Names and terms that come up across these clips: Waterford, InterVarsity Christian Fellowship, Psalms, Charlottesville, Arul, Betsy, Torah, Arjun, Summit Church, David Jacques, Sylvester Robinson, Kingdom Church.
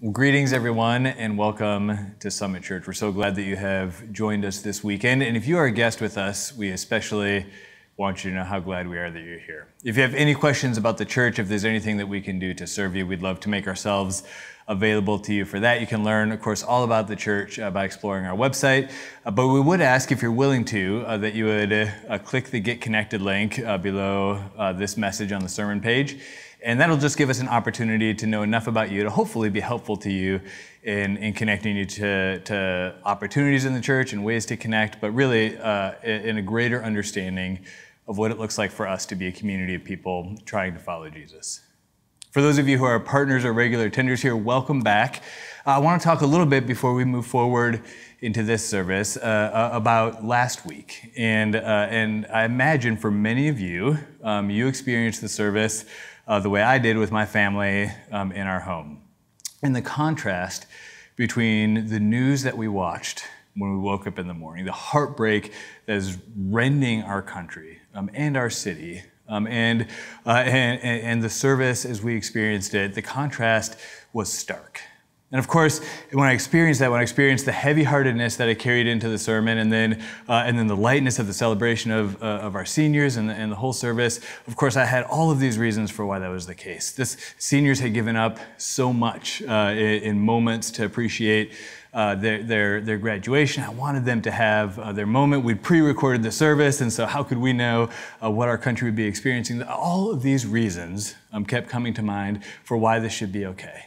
Well, greetings, everyone, and welcome to Summit Church. We're so glad that you have joined us this weekend. And if you are a guest with us, we especially want you to know how glad we are that you're here. If you have any questions about the church, if there's anything that we can do to serve you, we'd love to make ourselves available to you for that. You can learn, of course, all about the church by exploring our website. But we would ask, if you're willing to, that you would click the Get Connected link below this message on the sermon page. And that'll just give us an opportunity to know enough about you to hopefully be helpful to you in connecting you to opportunities in the church and ways to connect, but really in a greater understanding of what it looks like for us to be a community of people trying to follow Jesus. For those of you who are partners or regular attenders here, welcome back. I want to talk a little bit before we move forward into this service about last week. And I imagine for many of you, you experienced the service the way I did with my family in our home. And the contrast between the news that we watched when we woke up in the morning, the heartbreak that is rending our country and our city, and the service as we experienced it, the contrast was stark. And of course, when I experienced that, when I experienced the heavy-heartedness that I carried into the sermon, and then the lightness of the celebration of our seniors and the whole service, of course, I had all of these reasons for why that was the case. This seniors had given up so much in moments to appreciate their graduation. I wanted them to have their moment. We'd pre-recorded the service, and so how could we know what our country would be experiencing? All of these reasons kept coming to mind for why this should be okay.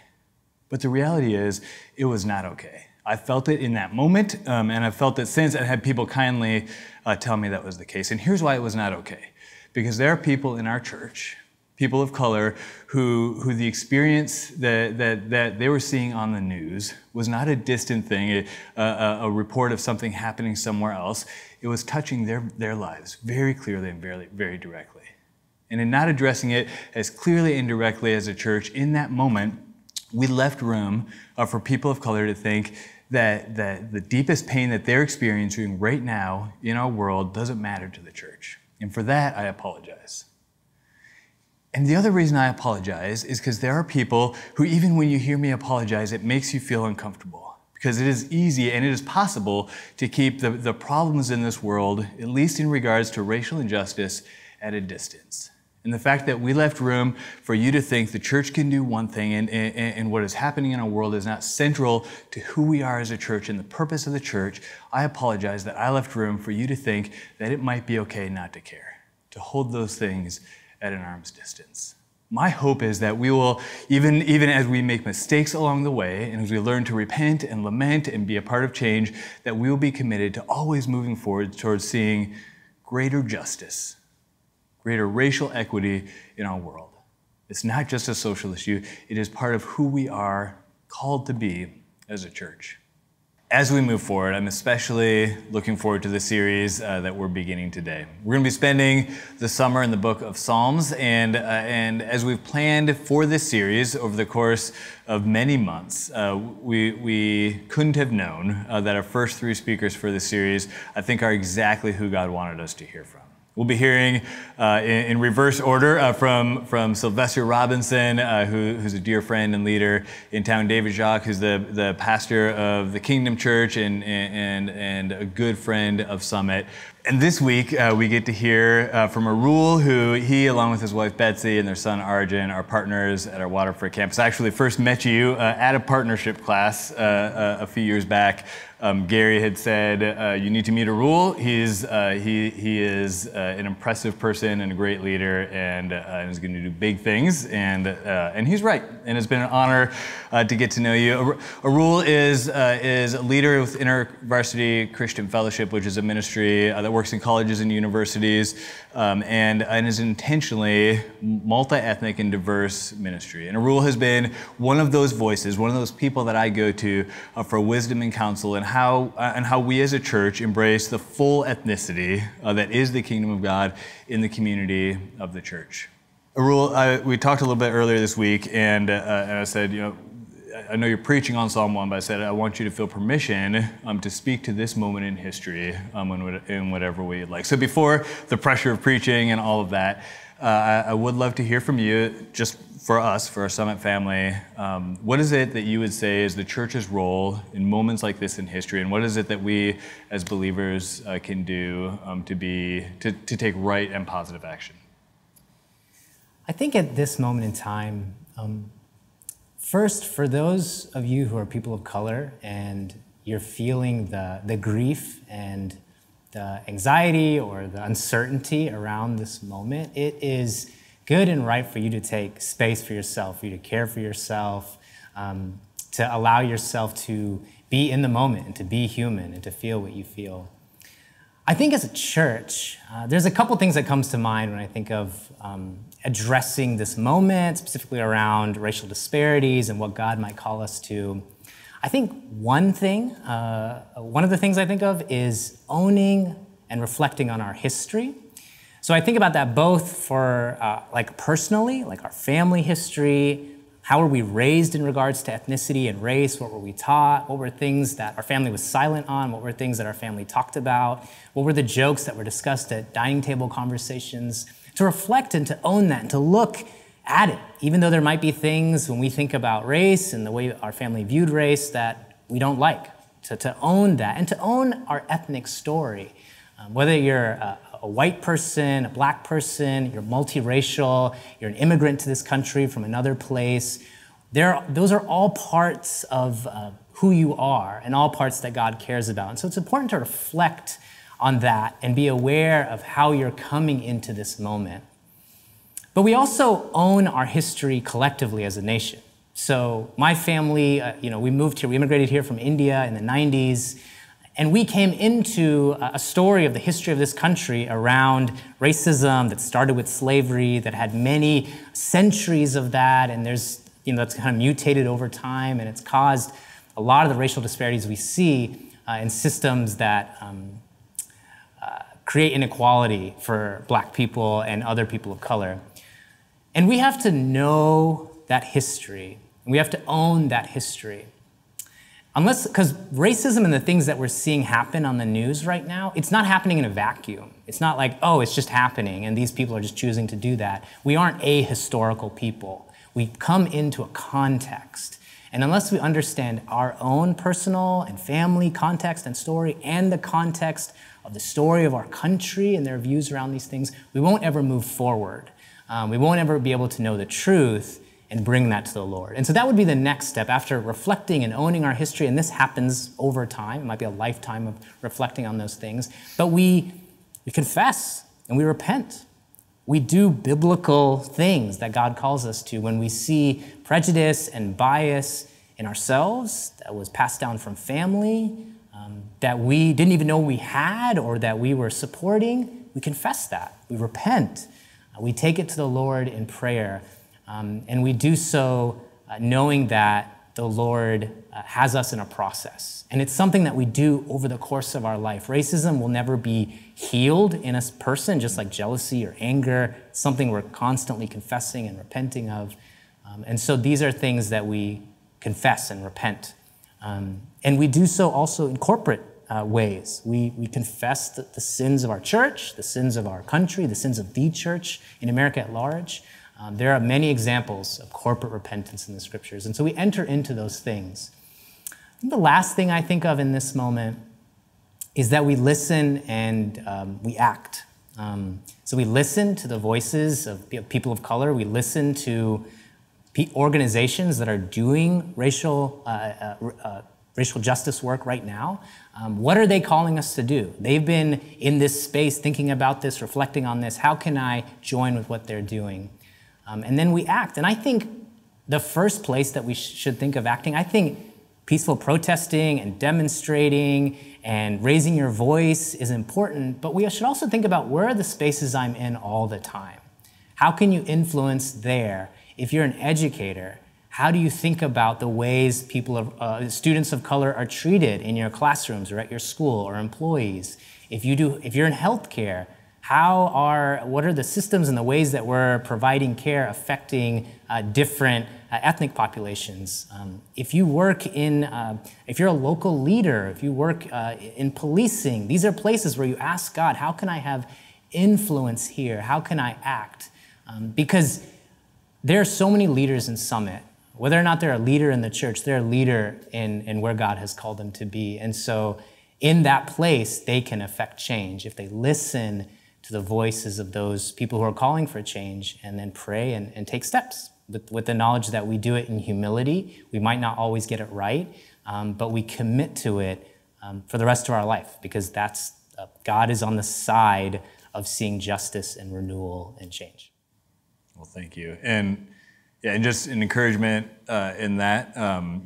But the reality is, it was not okay. I felt it in that moment, and I've felt it since, and had people kindly tell me that was the case. And here's why it was not okay. Because there are people in our church, people of color, who the experience that they were seeing on the news was not a distant thing, a report of something happening somewhere else. It was touching their lives very clearly and very, very directly. And in not addressing it as clearly and directly as a church in that moment, we left room for people of color to think that the deepest pain that they're experiencing right now in our world doesn't matter to the church. And for that, I apologize. And the other reason I apologize is because there are people who, even when you hear me apologize, it makes you feel uncomfortable. Because it is easy and it is possible to keep the problems in this world, at least in regards to racial injustice, at a distance. And the fact that we left room for you to think the church can do one thing and what is happening in our world is not central to who we are as a church and the purpose of the church, I apologize that I left room for you to think that it might be okay not to care, to hold those things at an arm's distance. My hope is that we will, even as we make mistakes along the way, and as we learn to repent and lament and be a part of change, that we will be committed to always moving forward towards seeing greater justice, greater racial equity in our world. It's not just a social issue, it is part of who we are called to be as a church. As we move forward, I'm especially looking forward to the series that we're beginning today. We're going to be spending the summer in the book of Psalms, and as we've planned for this series over the course of many months, we couldn't have known that our first three speakers for this series, I think, are exactly who God wanted us to hear from. We'll be hearing in reverse order from Sylvester Robinson, who's a dear friend and leader in town, David Jacques, who's the pastor of the Kingdom Church and a good friend of Summit. And this week, we get to hear from Arul, who he, along with his wife Betsy and their son Arjun, are partners at our Waterford campus. I actually first met you at a partnership class a few years back. Gary had said, you need to meet Arul. He is an impressive person and a great leader, and is going to do big things, and he's right. And it's been an honor to get to know you. Arul is a leader with InterVarsity Christian Fellowship, which is a ministry that works in colleges and universities, and is intentionally multi-ethnic and diverse ministry. And Arul has been one of those voices, one of those people that I go to for wisdom and counsel, and how we as a church embrace the full ethnicity that is the kingdom of God in the community of the church. Arul, we talked a little bit earlier this week, and I said, you know, I know you're preaching on Psalm 1, but I said, I want you to feel permission to speak to this moment in history in whatever way you'd like. So before the pressure of preaching and all of that, I would love to hear from you just for us, for our Summit family, what is it that you would say is the church's role in moments like this in history, and what is it that we as believers can do to take right and positive action? I think at this moment in time, first, for those of you who are people of color and you're feeling the grief and the anxiety or the uncertainty around this moment, it is good and right for you to take space for yourself, for you to care for yourself, to allow yourself to be in the moment and to be human and to feel what you feel. I think as a church, there's a couple things that comes to mind when I think of addressing this moment, specifically around racial disparities and what God might call us to. I think one of the things I think of is owning and reflecting on our history. So I think about that both for like personally, like our family history, how were we raised in regards to ethnicity and race, what were we taught, what were things that our family was silent on, what were things that our family talked about, what were the jokes that were discussed at dining table conversations, to reflect and to own that and to look at it, even though there might be things when we think about race and the way our family viewed race that we don't like, to own that and to own our ethnic story. Whether you're a white person, a black person, you're multiracial, you're an immigrant to this country from another place, those are all parts of who you are and all parts that God cares about. And so it's important to reflect on that and be aware of how you're coming into this moment. But we also own our history collectively as a nation. So my family, we moved here, we immigrated here from India in the 90s, and we came into a story of the history of this country around racism that started with slavery, that had many centuries of that, and there's, that's kind of mutated over time, and it's caused a lot of the racial disparities we see in systems that create inequality for black people and other people of color. And we have to know that history, and we have to own that history. Because racism and the things that we're seeing happen on the news right now, it's not happening in a vacuum. It's not like, oh, it's just happening, and these people are just choosing to do that. We aren't ahistorical people. We come into a context. And unless we understand our own personal and family context and story and the context of the story of our country and their views around these things, we won't ever move forward. We won't ever be able to know the truth and bring that to the Lord. And so that would be the next step after reflecting and owning our history, and this happens over time. It might be a lifetime of reflecting on those things. But we confess and we repent. We do biblical things that God calls us to when we see prejudice and bias in ourselves that was passed down from family, that we didn't even know we had or that we were supporting. We confess that. We repent. We take it to the Lord in prayer. And we do so knowing that the Lord has us in a process. And it's something that we do over the course of our life. Racism will never be healed in a person, just like jealousy or anger, something we're constantly confessing and repenting of. And so these are things that we confess and repent. And we do so also in corporate ways. We confess the sins of our church, the sins of our country, the sins of the church in America at large. There are many examples of corporate repentance in the scriptures, and so we enter into those things. The last thing I think of in this moment is that we listen and we act. So we listen to the voices of people of color. We listen to organizations that are doing racial justice work right now. What are they calling us to do? They've been in this space thinking about this, reflecting on this. How can I join with what they're doing? And then we act. And I think the first place that we should think of acting, I think peaceful protesting and demonstrating and raising your voice is important, but we should also think about where are the spaces I'm in all the time? How can you influence there? If you're an educator, how do you think about the ways students of color are treated in your classrooms or at your school or employees? If you're in healthcare, what are the systems and the ways that we're providing care affecting different ethnic populations? If you're a local leader, if you work in policing, these are places where you ask God, how can I have influence here? How can I act? Because There are so many leaders in Summit. Whether or not they're a leader in the church, they're a leader in where God has called them to be. And so in that place, they can affect change if they listen to the voices of those people who are calling for change and then pray and take steps with the knowledge that we do it in humility. We might not always get it right, but we commit to it for the rest of our life, because that's God is on the side of seeing justice and renewal and change. Well, thank you. And yeah, and just an encouragement in that,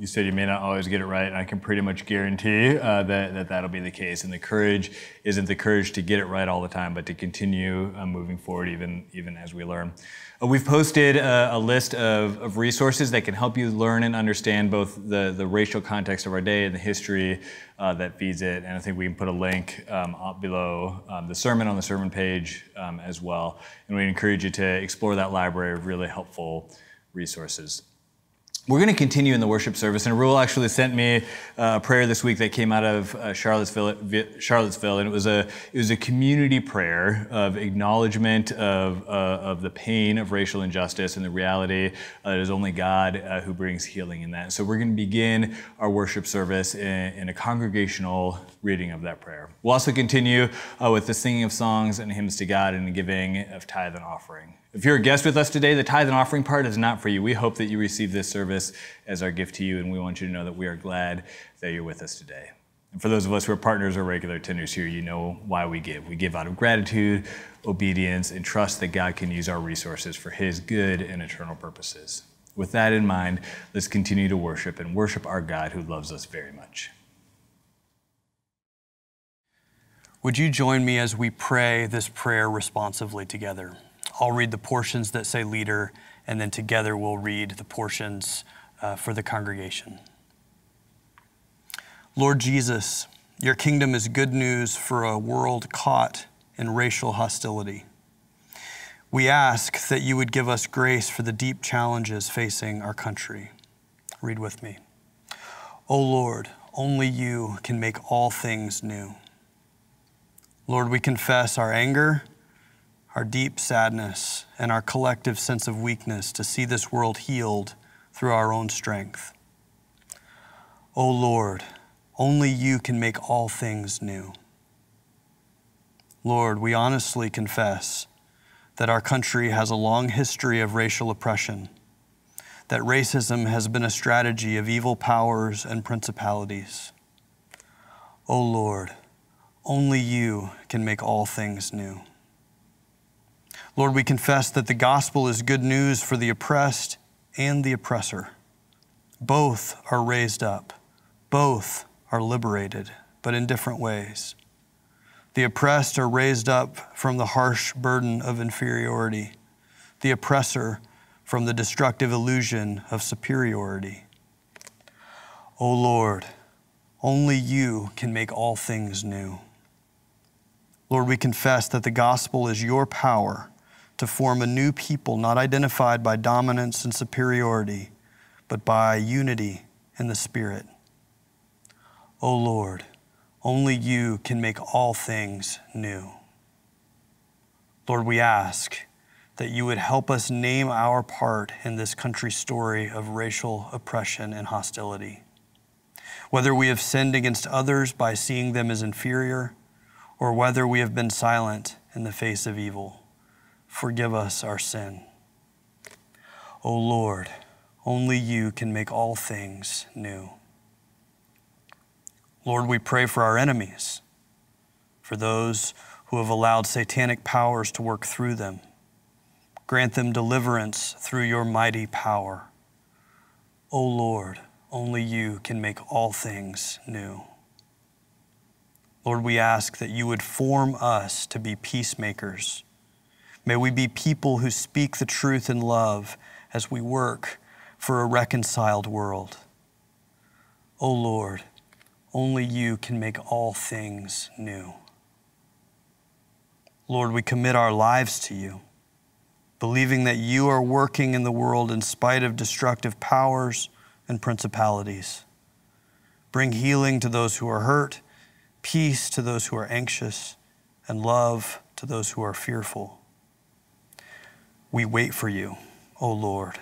you said you may not always get it right, and I can pretty much guarantee that'll be the case. And the courage isn't the courage to get it right all the time, but to continue moving forward even as we learn. We've posted a list of resources that can help you learn and understand both the racial context of our day and the history that feeds it. And I think we can put a link up below the sermon on the sermon page as well. And we encourage you to explore that library of really helpful resources. We're going to continue in the worship service, and Arul actually sent me a prayer this week that came out of Charlottesville, and it was a community prayer of acknowledgement of the pain of racial injustice and the reality that it is only God who brings healing in that. So we're going to begin our worship service in a congregational reading of that prayer. We'll also continue with the singing of songs and hymns to God and the giving of tithe and offering. If you're a guest with us today, the tithe and offering part is not for you. We hope that you receive this service as our gift to you, and we want you to know that we are glad that you're with us today. And for those of us who are partners or regular attenders here, you know why we give. We give out of gratitude, obedience, and trust that God can use our resources for His good and eternal purposes. With that in mind, let's continue to worship and worship our God who loves us very much. Would you join me as we pray this prayer responsively together? I'll read the portions that say leader, and then together we'll read the portions for the congregation. Lord Jesus, your kingdom is good news for a world caught in racial hostility. We ask that you would give us grace for the deep challenges facing our country. Read with me. O Lord, only you can make all things new. Lord, we confess our anger, our deep sadness, and our collective sense of weakness to see this world healed through our own strength. O Lord, only you can make all things new. Lord, we honestly confess that our country has a long history of racial oppression, that racism has been a strategy of evil powers and principalities. O Lord, only you can make all things new. Lord, we confess that the gospel is good news for the oppressed and the oppressor. Both are raised up. Both are liberated, but in different ways. The oppressed are raised up from the harsh burden of inferiority. The oppressor from the destructive illusion of superiority. O Lord, only you can make all things new. Lord, we confess that the gospel is your power to form a new people not identified by dominance and superiority, but by unity in the Spirit. O Lord, only you can make all things new. Lord, we ask that you would help us name our part in this country's story of racial oppression and hostility. Whether we have sinned against others by seeing them as inferior, or whether we have been silent in the face of evil, forgive us our sin. O Lord, only you can make all things new. Lord, we pray for our enemies, for those who have allowed satanic powers to work through them. Grant them deliverance through your mighty power. O Lord, only you can make all things new. Lord, we ask that you would form us to be peacemakers. May we be people who speak the truth in love as we work for a reconciled world. O Lord, only you can make all things new. Lord, we commit our lives to you, believing that you are working in the world in spite of destructive powers and principalities. Bring healing to those who are hurt, peace to those who are anxious, and love to those who are fearful. We wait for you, O O Lord,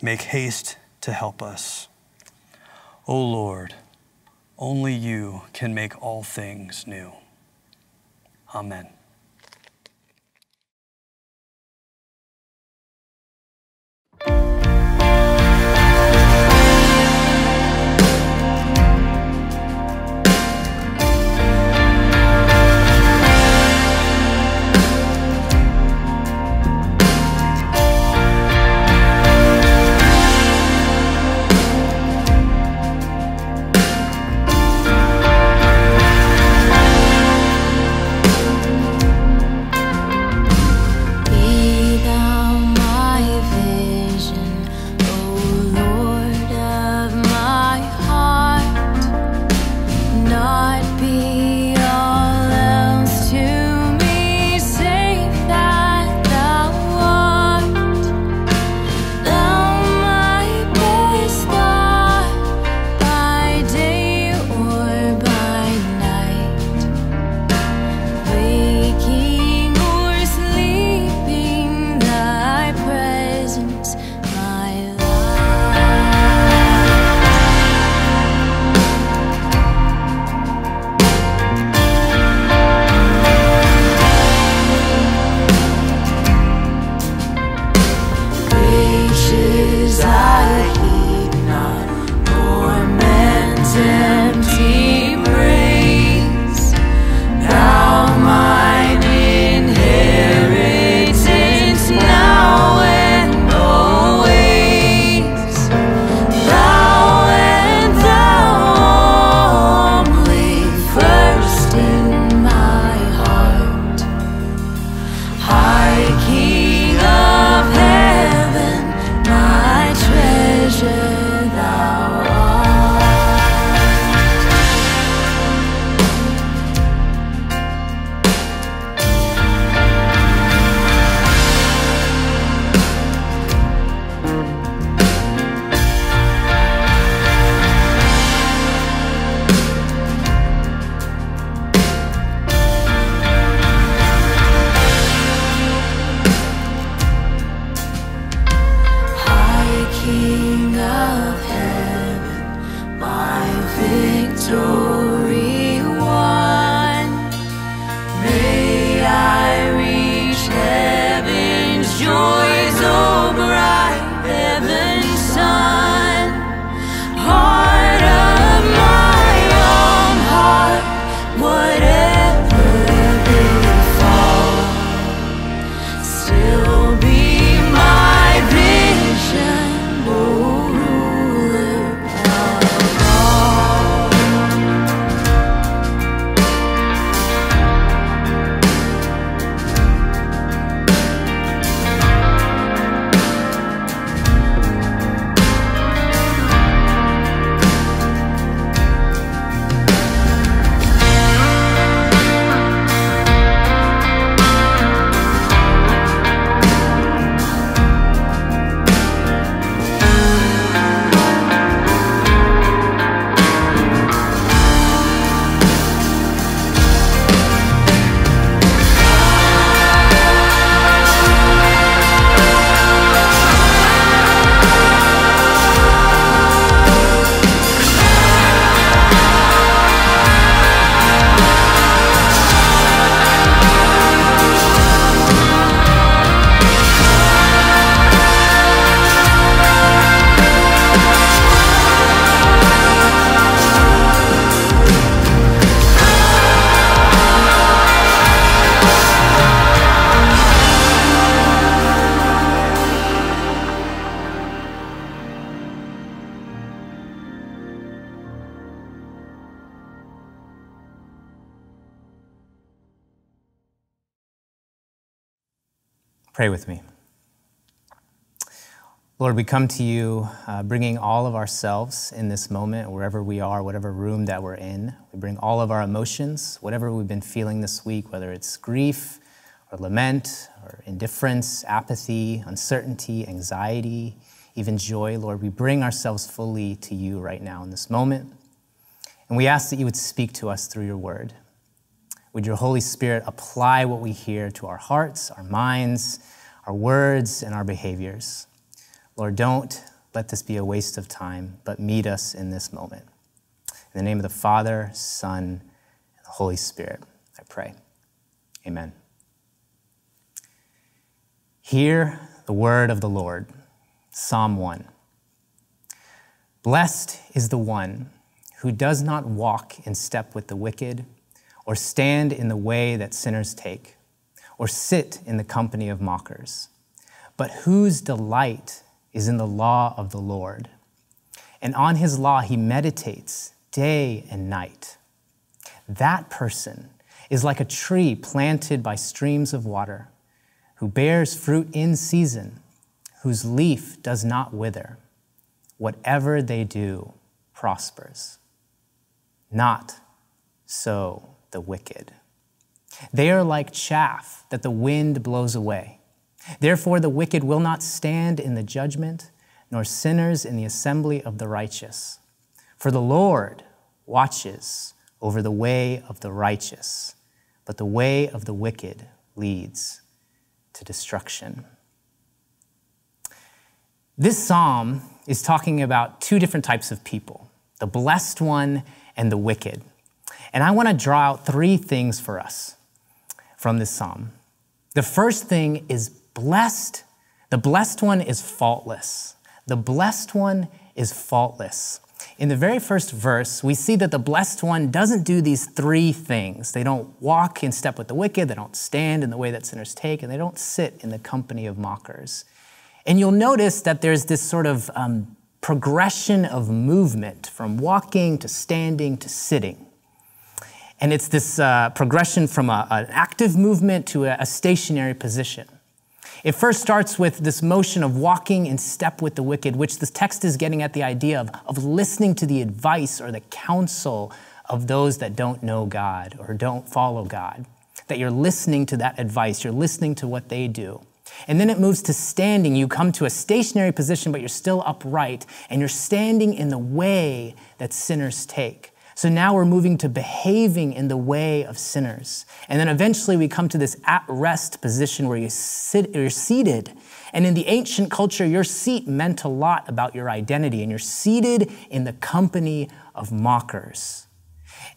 make haste to help us. O Lord, only you can make all things new. Amen. Pray with me. Lord, we come to you bringing all of ourselves in this moment, wherever we are, whatever room that we're in. We bring all of our emotions, whatever we've been feeling this week, whether it's grief or lament or indifference, apathy, uncertainty, anxiety, even joy. Lord, we bring ourselves fully to you right now in this moment. And we ask that you would speak to us through your word. Would your Holy Spirit apply what we hear to our hearts, our minds, our words and our behaviors. Lord, don't let this be a waste of time, but meet us in this moment. In the name of the Father, Son, and the Holy Spirit, I pray. Amen. Hear the word of the Lord. Psalm 1. Blessed is the one who does not walk in step with the wicked, or stand in the way that sinners take, or sit in the company of mockers, but whose delight is in the law of the Lord. And on his law he meditates day and night. That person is like a tree planted by streams of water, who bears fruit in season, whose leaf does not wither. Whatever they do prospers. Not so the wicked. They are like chaff that the wind blows away. Therefore the wicked will not stand in the judgment, nor sinners in the assembly of the righteous. For the Lord watches over the way of the righteous, but the way of the wicked leads to destruction. This psalm is talking about two different types of people, the blessed one and the wicked. And I want to draw out three things for us from this psalm. The first thing is blessed. The blessed one is faultless. The blessed one is faultless. In the very first verse, we see that the blessed one doesn't do these three things. They don't walk in step with the wicked, they don't stand in the way that sinners take, and they don't sit in the company of mockers. And you'll notice that there's this sort of progression of movement from walking to standing to sitting. And it's this progression from an active movement to a stationary position. It first starts with this motion of walking in step with the wicked, which the text is getting at the idea of listening to the advice or the counsel of those that don't know God or don't follow God, that you're listening to that advice, you're listening to what they do. And then it moves to standing. You come to a stationary position, but you're still upright, and you're standing in the way that sinners take. So now we're moving to behaving in the way of sinners. And then eventually we come to this at-rest position where you're seated. And in the ancient culture, your seat meant a lot about your identity, and you're seated in the company of mockers.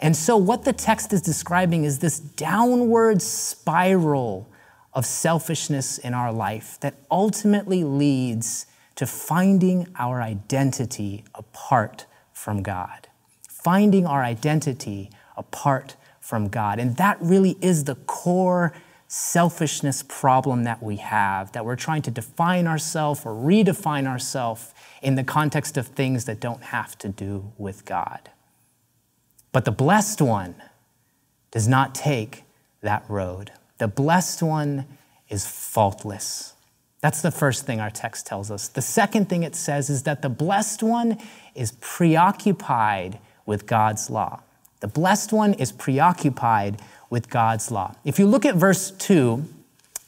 And so what the text is describing is this downward spiral of selfishness in our life that ultimately leads to finding our identity apart from God. Finding our identity apart from God. And that really is the core selfishness problem that we have, that we're trying to define ourselves or redefine ourselves in the context of things that don't have to do with God. But the blessed one does not take that road. The blessed one is faultless. That's the first thing our text tells us. The second thing it says is that the blessed one is preoccupied with God's law. The blessed one is preoccupied with God's law. If you look at verse 2,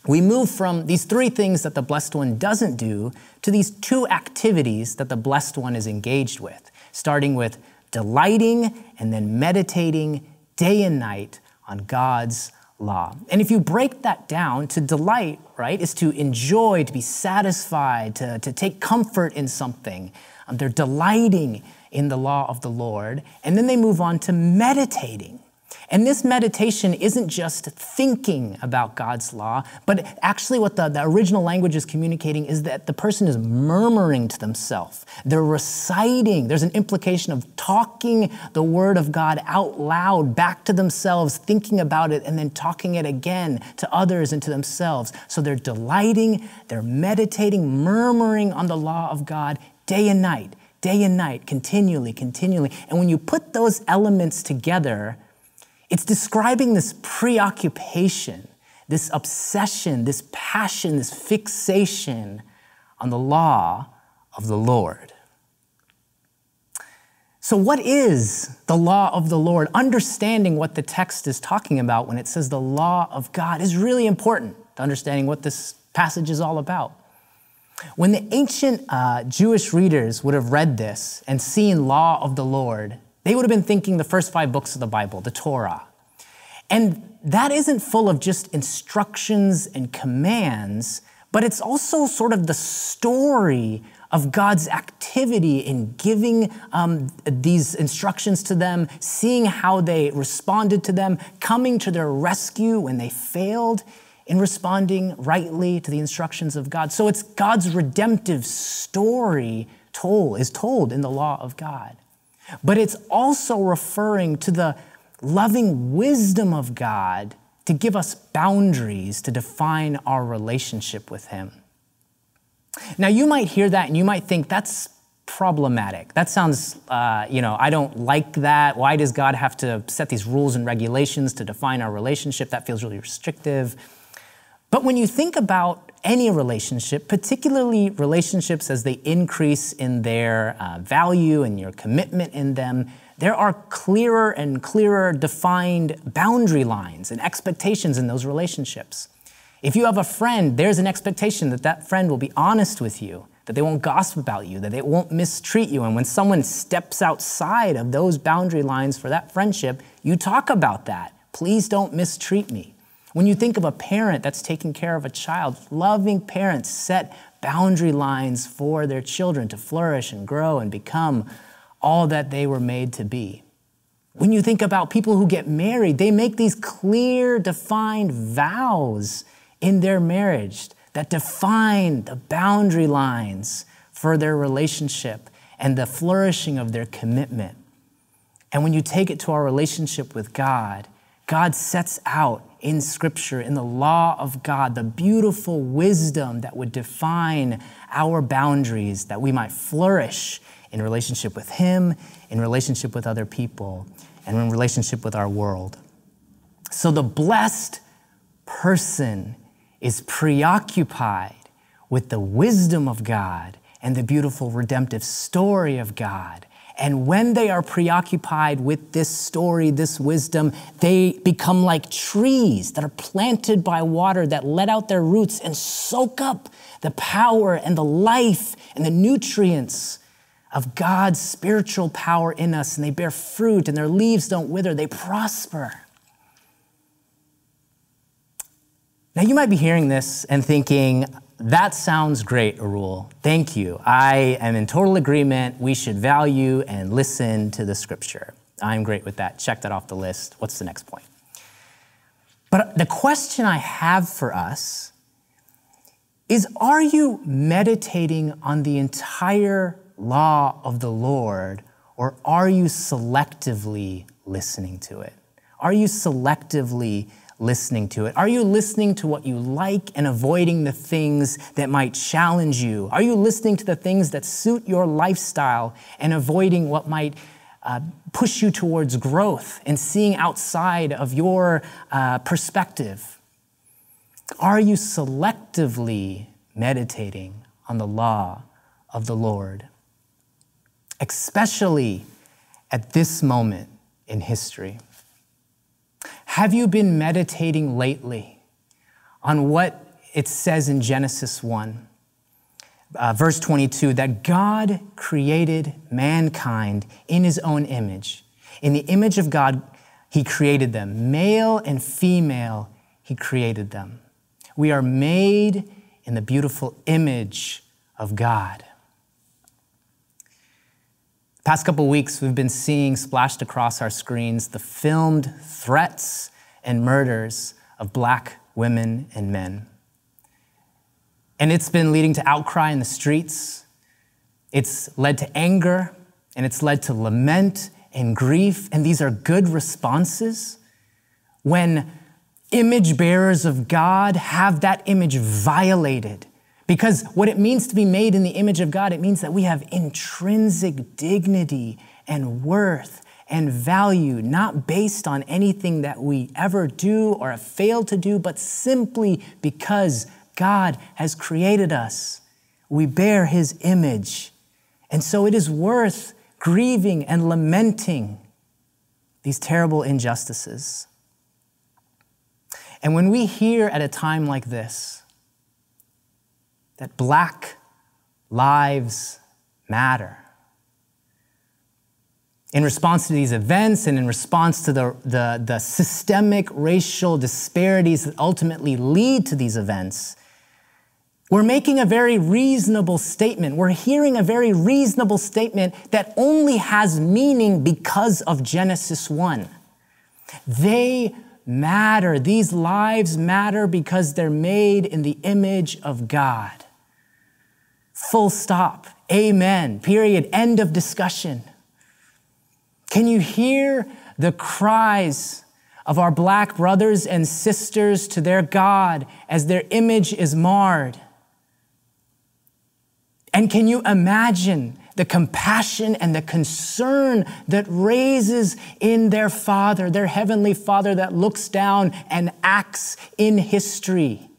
we move from these three things that the blessed one doesn't do to these two activities that the blessed one is engaged with, starting with delighting and then meditating day and night on God's law. And if you break that down, to delight, right, is to enjoy, to be satisfied, to take comfort in something. They're delighting in the law of the Lord. And then they move on to meditating. And this meditation isn't just thinking about God's law, but actually what the original language is communicating is that the person is murmuring to themselves. They're reciting. There's an implication of talking the word of God out loud back to themselves, thinking about it, and then talking it again to others and to themselves. So they're delighting, they're meditating, murmuring on the law of God day and night, continually, continually. And when you put those elements together, it's describing this preoccupation, this obsession, this passion, this fixation on the law of the Lord. So what is the law of the Lord? Understanding what the text is talking about when it says the law of God is really important to understanding what this passage is all about. When the ancient Jewish readers would have read this and seen law of the Lord, they would have been thinking the first 5 books of the Bible, the Torah. And that isn't full of just instructions and commands, but it's also sort of the story of God's activity in giving these instructions to them, seeing how they responded to them, coming to their rescue when they failed in responding rightly to the instructions of God. So it's God's redemptive story is told in the law of God. But it's also referring to the loving wisdom of God to give us boundaries to define our relationship with him. Now, you might hear that and you might think, that's problematic. That sounds, I don't like that. Why does God have to set these rules and regulations to define our relationship? That feels really restrictive. But when you think about any relationship, particularly relationships as they increase in their value and your commitment in them, there are clearer and clearer defined boundary lines and expectations in those relationships. If you have a friend, there's an expectation that that friend will be honest with you, that they won't gossip about you, that they won't mistreat you. And when someone steps outside of those boundary lines for that friendship, you talk about that. Please don't mistreat me. When you think of a parent that's taking care of a child, loving parents set boundary lines for their children to flourish and grow and become all that they were made to be. When you think about people who get married, they make these clear, defined vows in their marriage that define the boundary lines for their relationship and the flourishing of their commitment. And when you take it to our relationship with God, God sets out in Scripture, in the law of God, the beautiful wisdom that would define our boundaries, that we might flourish in relationship with him, in relationship with other people, and in relationship with our world. So the blessed person is preoccupied with the wisdom of God and the beautiful redemptive story of God. And when they are preoccupied with this story, this wisdom, they become like trees that are planted by water that let out their roots and soak up the power and the life and the nutrients of God's spiritual power in us. And they bear fruit and their leaves don't wither. They prosper. Now, you might be hearing this and thinking, that sounds great, Arul. Thank you. I am in total agreement. We should value and listen to the Scripture. I'm great with that. Check that off the list. What's the next point? But the question I have for us is, are you meditating on the entire law of the Lord, or are you selectively listening to it? Are you selectively listening to it? Are you listening to what you like and avoiding the things that might challenge you? Are you listening to the things that suit your lifestyle and avoiding what might push you towards growth and seeing outside of your perspective? Are you selectively meditating on the law of the Lord, especially at this moment in history? Have you been meditating lately on what it says in Genesis 1, verse 22, that God created mankind in his own image? In the image of God, he created them. Male and female, he created them. We are made in the beautiful image of God. Past couple of weeks, we've been seeing splashed across our screens the filmed threats and murders of black women and men. And it's been leading to outcry in the streets. It's led to anger, and it's led to lament and grief. And these are good responses when image bearers of God have that image violated. Because what it means to be made in the image of God, it means that we have intrinsic dignity and worth and value, not based on anything that we ever do or have failed to do, but simply because God has created us. We bear his image. And so it is worth grieving and lamenting these terrible injustices. And when we hear at a time like this, that black lives matter, in response to these events and in response to the systemic racial disparities that ultimately lead to these events, We're making a very reasonable statement. We're hearing a very reasonable statement that only has meaning because of Genesis 1. They matter. These lives matter because they're made in the image of God. Full stop. Amen. Period. End of discussion. Can you hear the cries of our black brothers and sisters to their God as their image is marred? And can you imagine the compassion and the concern that raises in their Father, their Heavenly Father that looks down and acts in history?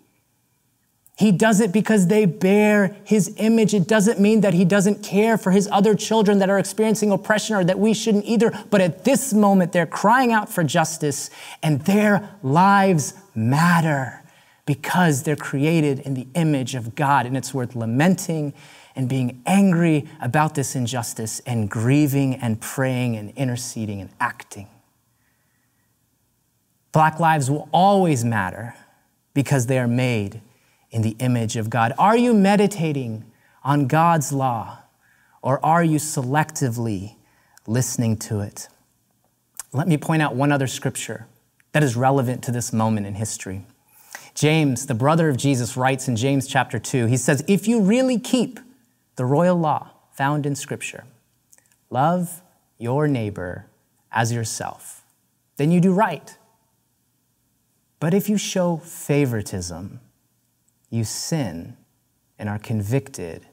He does it because they bear His image. It doesn't mean that He doesn't care for His other children that are experiencing oppression or that we shouldn't either. But at this moment, they're crying out for justice, and their lives matter because they're created in the image of God. And it's worth lamenting and being angry about this injustice and grieving and praying and interceding and acting. Black lives will always matter because they are made in the image of God. Are you meditating on God's law, or are you selectively listening to it? Let me point out one other scripture that is relevant to this moment in history. James, the brother of Jesus, writes in James chapter 2, he says, if you really keep the royal law found in Scripture, love your neighbor as yourself, then you do right. But if you show favoritism, you sin and are convicted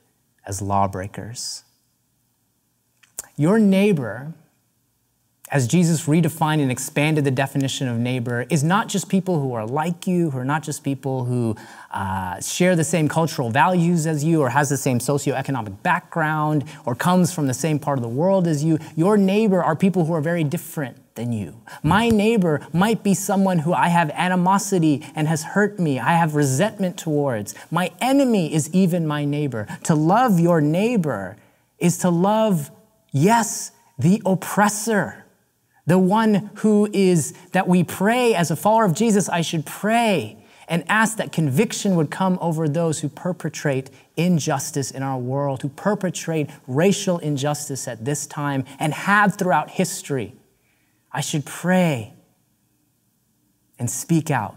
as lawbreakers. Your neighbor, as Jesus redefined and expanded the definition of neighbor, is not just people who are like you, who are not just people who share the same cultural values as you, or has the same socioeconomic background, or comes from the same part of the world as you. Your neighbor are people who are very different than you. My neighbor might be someone who I have animosity and has hurt me, I have resentment towards. My enemy is even my neighbor. To love your neighbor is to love, yes, the oppressor. The one who is, that we pray as a follower of Jesus, I should pray and ask that conviction would come over those who perpetrate injustice in our world, who perpetrate racial injustice at this time and have throughout history. I should pray and speak out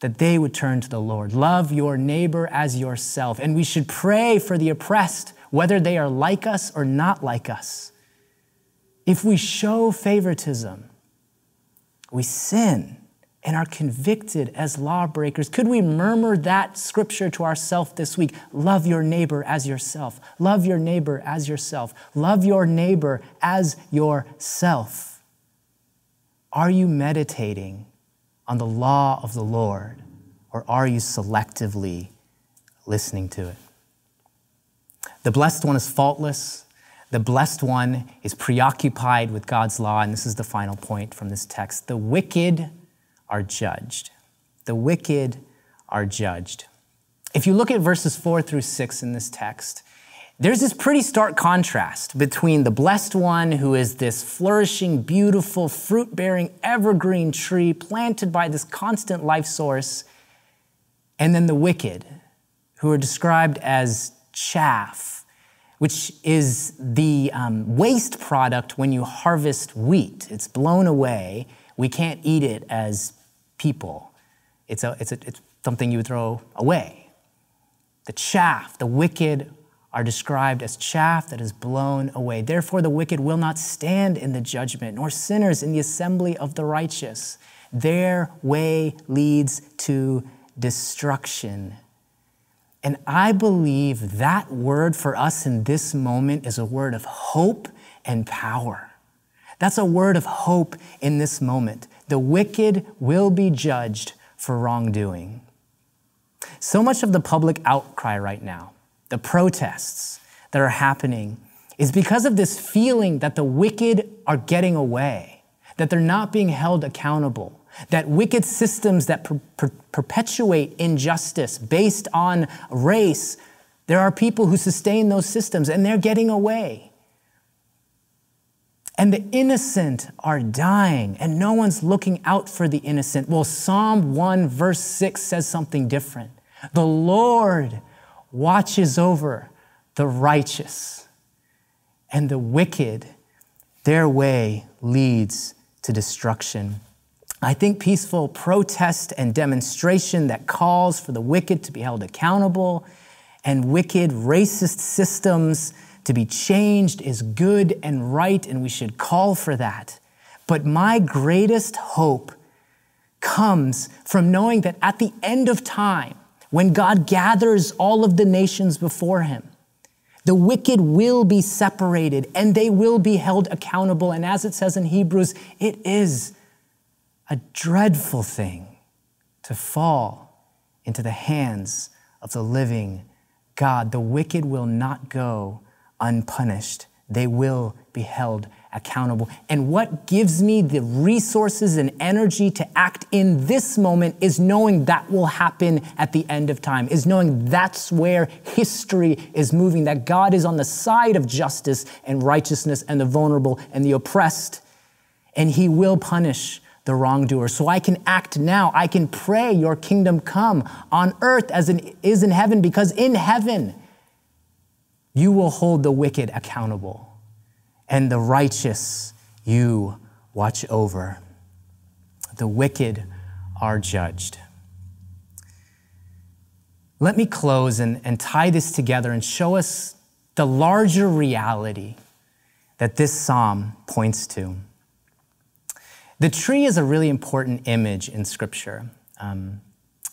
that they would turn to the Lord. Love your neighbor as yourself. And we should pray for the oppressed, whether they are like us or not like us. If we show favoritism, we sin and are convicted as lawbreakers. Could we murmur that scripture to ourselves this week? Love your neighbor as yourself. Love your neighbor as yourself. Love your neighbor as yourself. Are you meditating on the law of the Lord, or are you selectively listening to it? The blessed one is faultless. The blessed one is preoccupied with God's law, and this is the final point from this text. The wicked are judged. The wicked are judged. If you look at verses 4 through 6 in this text, there's this pretty stark contrast between the blessed one, who is this flourishing, beautiful, fruit-bearing, evergreen tree planted by this constant life source, and then the wicked, who are described as chaff, which is the waste product when you harvest wheat. It's blown away. We can't eat it as people. It's something you would throw away. The chaff, the wicked are described as chaff that is blown away. Therefore, the wicked will not stand in the judgment, nor sinners in the assembly of the righteous. Their way leads to destruction. And I believe that word for us in this moment is a word of hope and power. That's a word of hope in this moment. The wicked will be judged for wrongdoing. So much of the public outcry right now, the protests that are happening, is because of this feeling that the wicked are getting away, that they're not being held accountable, that wicked systems that perpetuate injustice based on race, there are people who sustain those systems and they're getting away. And the innocent are dying and no one's looking out for the innocent. Well, Psalm 1 verse 6 says something different. The Lord watches over the righteous, and the wicked, their way leads to destruction. I think peaceful protest and demonstration that calls for the wicked to be held accountable and wicked racist systems to be changed is good and right, and we should call for that. But my greatest hope comes from knowing that at the end of time, when God gathers all of the nations before him, the wicked will be separated and they will be held accountable. And as it says in Hebrews, it is a dreadful thing to fall into the hands of the living God. The wicked will not go unpunished. They will be held accountable. And what gives me the resources and energy to act in this moment is knowing that will happen at the end of time, is knowing that's where history is moving, that God is on the side of justice and righteousness and the vulnerable and the oppressed, and he will punish the wrongdoer. So I can act now. I can pray, your kingdom come on earth as it is in heaven, because in heaven, you will hold the wicked accountable and the righteous you watch over. The wicked are judged. Let me close and tie this together and show us the larger reality that this psalm points to. The tree is a really important image in Scripture.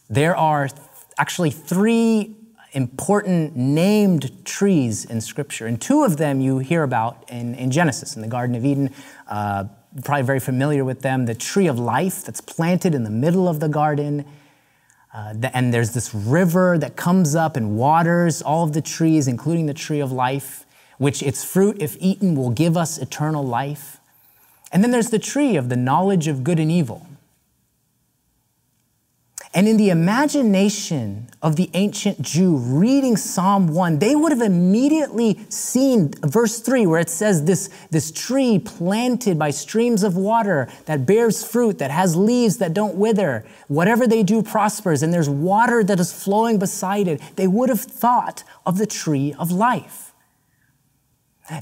There are actually three important named trees in Scripture, and two of them you hear about in Genesis, in the Garden of Eden. Probably very familiar with them. The tree of life that's planted in the middle of the garden, and there's this river that comes up and waters all of the trees, including the tree of life, which its fruit, if eaten, will give us eternal life. And then there's the tree of the knowledge of good and evil. And in the imagination of the ancient Jew reading Psalm 1, they would have immediately seen verse 3 where it says this tree planted by streams of water that bears fruit, that has leaves that don't wither. Whatever they do prospers, and there's water that is flowing beside it. They would have thought of the tree of life.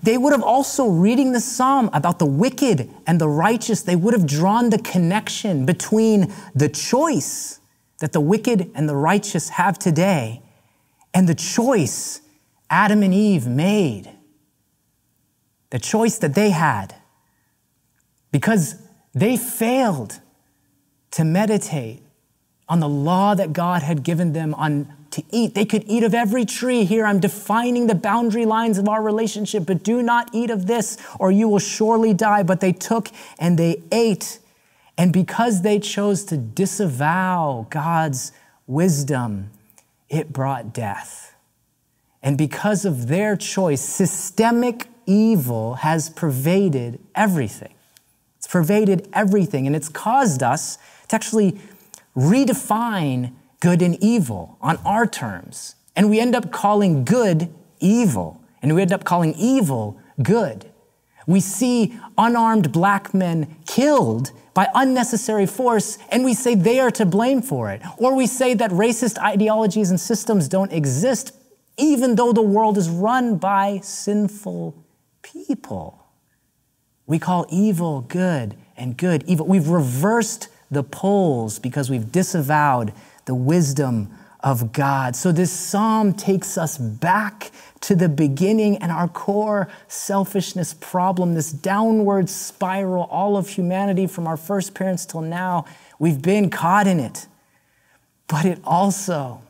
They would have also, reading the psalm about the wicked and the righteous, they would have drawn the connection between the choice that the wicked and the righteous have today and the choice Adam and Eve made, the choice that they had, because they failed to meditate on the law that God had given them to eat. They could eat of every tree. Here I'm defining the boundary lines of our relationship, but do not eat of this or you will surely die. But they took and they ate. And because they chose to disavow God's wisdom, it brought death. And because of their choice, systemic evil has pervaded everything. It's pervaded everything, and it's caused us to actually redefine good and evil on our terms. And we end up calling good evil, and we end up calling evil good. We see unarmed black men killed by unnecessary force, and we say they are to blame for it. Or we say that racist ideologies and systems don't exist, even though the world is run by sinful people. We call evil good and good evil. We've reversed the poles because we've disavowed the wisdom of God. So this psalm takes us back to the beginning and our core selfishness problem, this downward spiral, all of humanity from our first parents till now, we've been caught in it. But it also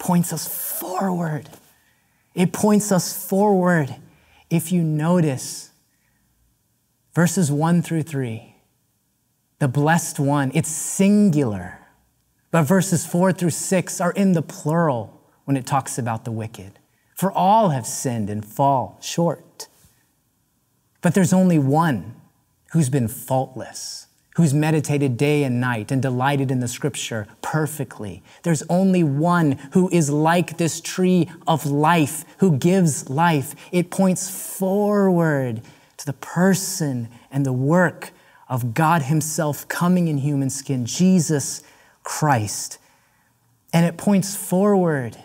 points us forward. It points us forward. If you notice, verses 1 through 3, the blessed one, it's singular. But verses 4 through 6 are in the plural when it talks about the wicked. For all have sinned and fall short. But there's only one who's been faultless, who's meditated day and night and delighted in the Scripture perfectly. There's only one who is like this tree of life, who gives life. It points forward to the person and the work of God himself coming in human skin, Jesus Christ. And it points forward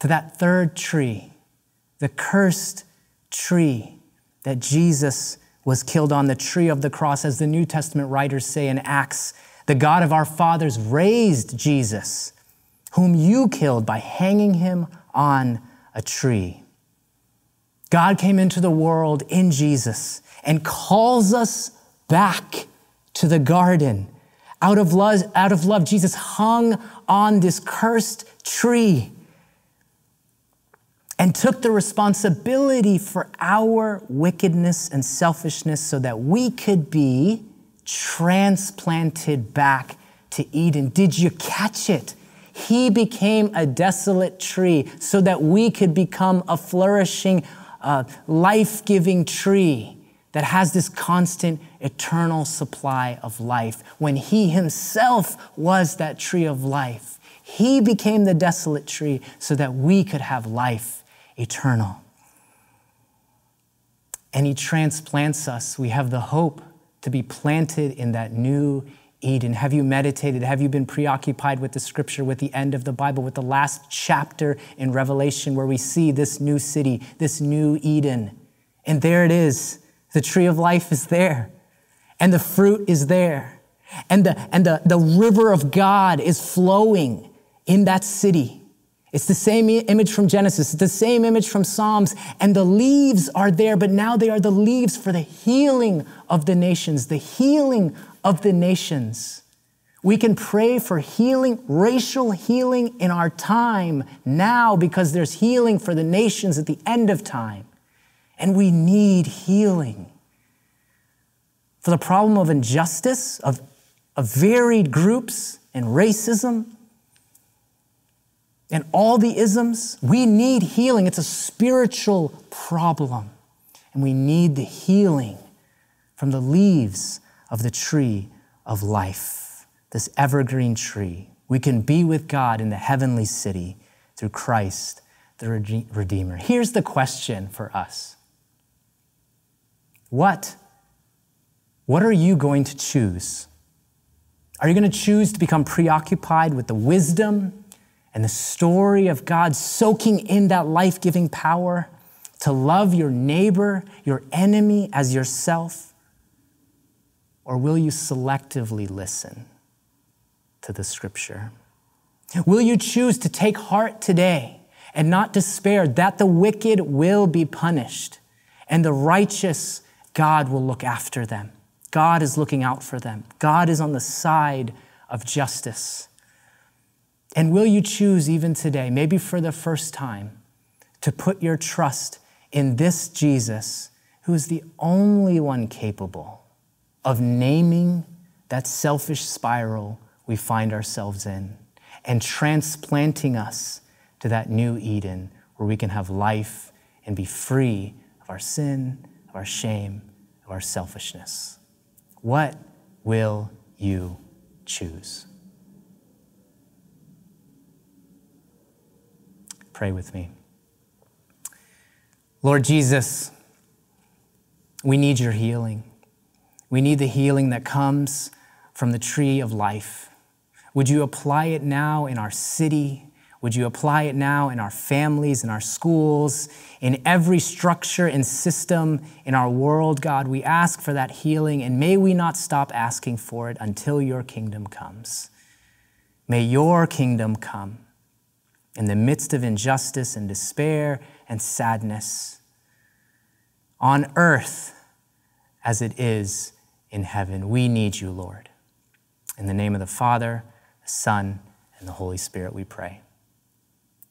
to that third tree, the cursed tree that Jesus was killed on, the tree of the cross, as the New Testament writers say in Acts. The God of our fathers raised Jesus, whom you killed by hanging him on a tree. God came into the world in Jesus and calls us back to the garden. Out of love, Jesus hung on this cursed tree and took the responsibility for our wickedness and selfishness so that we could be transplanted back to Eden. Did you catch it? He became a desolate tree so that we could become a flourishing, life-giving tree that has this constant, eternal supply of life. When he himself was that tree of life, he became the desolate tree so that we could have life eternal. And he transplants us. We have the hope to be planted in that new Eden. Have you meditated? Have you been preoccupied with the scripture, with the end of the Bible, with the last chapter in Revelation where we see this new city, this new Eden? And there it is. The tree of life is there. And the fruit is there. And the river of God is flowing in that city. It's the same image from Genesis. It's the same image from Psalms. And the leaves are there, but now they are the leaves for the healing of the nations, the healing of the nations. We can pray for healing, racial healing in our time now, because there's healing for the nations at the end of time. And we need healing for the problem of injustice, of varied groups and racism, and all the isms. We need healing. It's a spiritual problem. And we need the healing from the leaves of the tree of life, this evergreen tree. We can be with God in the heavenly city through Christ, the Redeemer. Here's the question for us. What are you going to choose? Are you going to choose to become preoccupied with the wisdom and the story of God, soaking in that life-giving power to love your neighbor, your enemy, as yourself? Or will you selectively listen to the scripture? Will you choose to take heart today and not despair that the wicked will be punished and the righteous God will look after them? God is looking out for them. God is on the side of justice. And will you choose even today, maybe for the first time, to put your trust in this Jesus, who is the only one capable of naming that selfish spiral we find ourselves in and transplanting us to that new Eden where we can have life and be free of our sin, of our shame, of our selfishness? What will you choose? Pray with me. Lord Jesus, we need your healing. We need the healing that comes from the tree of life. Would you apply it now in our city? Would you apply it now in our families, in our schools, in every structure and system in our world, God? We ask for that healing, and may we not stop asking for it until your kingdom comes. May your kingdom come in the midst of injustice and despair and sadness, on earth as it is in heaven. We need you, Lord. In the name of the Father, the Son, and the Holy Spirit, we pray.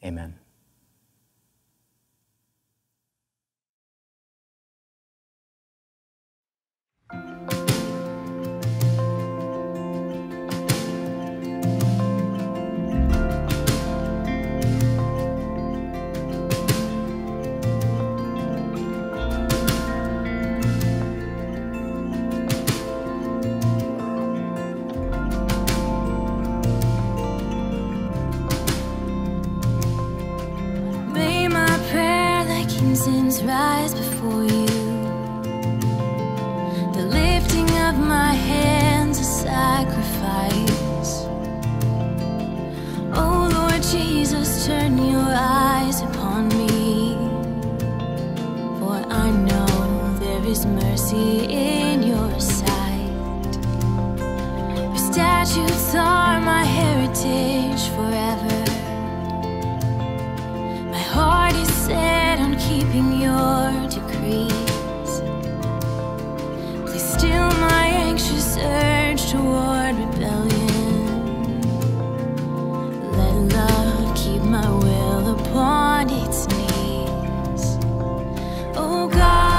Amen. Sins rise before you, the lifting of my hands a sacrifice, is mercy in your sight. Your statutes are my heritage forever. My heart is set on keeping your decrees. Please still my anxious urge toward rebellion. Let love keep my will upon its knees. God,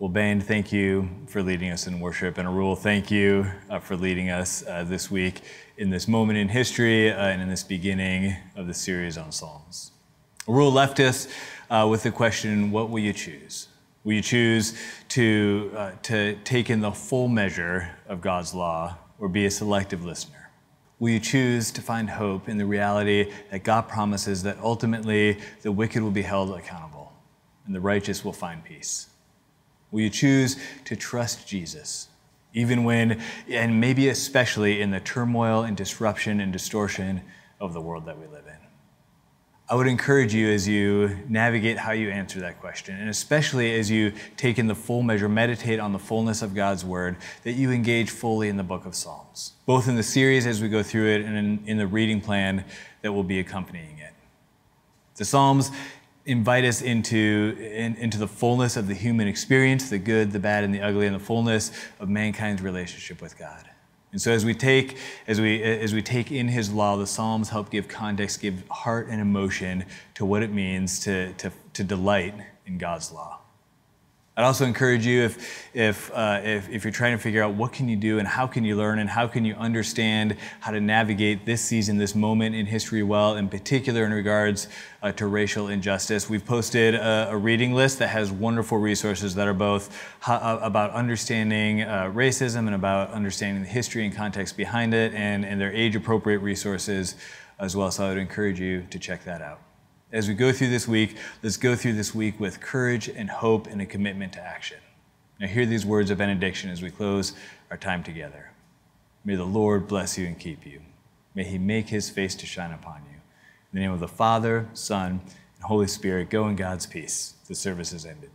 Well, Bain, thank you for leading us in worship. And Arul, thank you for leading us this week in this moment in history and in this beginning of the series on Psalms. Arul left us with the question, what will you choose? Will you choose to take in the full measure of God's law or be a selective listener? Will you choose to find hope in the reality that God promises that ultimately the wicked will be held accountable and the righteous will find peace? Will you choose to trust Jesus, even when, and maybe especially in the turmoil and disruption and distortion of the world that we live in? I would encourage you as you navigate how you answer that question, and especially as you take in the full measure, meditate on the fullness of God's word, that you engage fully in the book of Psalms, both in the series as we go through it and in the reading plan that will be accompanying it. The Psalms invite us into the fullness of the human experience, the good, the bad, and the ugly, and the fullness of mankind's relationship with God. And so as we take in his law, the Psalms help give context, give heart and emotion to what it means to delight in God's law. I'd also encourage you, if you're trying to figure out what can you do and how can you learn and how can you understand how to navigate this season, this moment in history well, in particular in regards to racial injustice, we've posted a reading list that has wonderful resources that are both about understanding racism and about understanding the history and context behind it, and they're age-appropriate resources as well, so I would encourage you to check that out. As we go through this week, let's go through this week with courage and hope and a commitment to action. Now hear these words of benediction as we close our time together. May the Lord bless you and keep you. May he make his face to shine upon you. In the name of the Father, Son, and Holy Spirit, go in God's peace. The service is ended.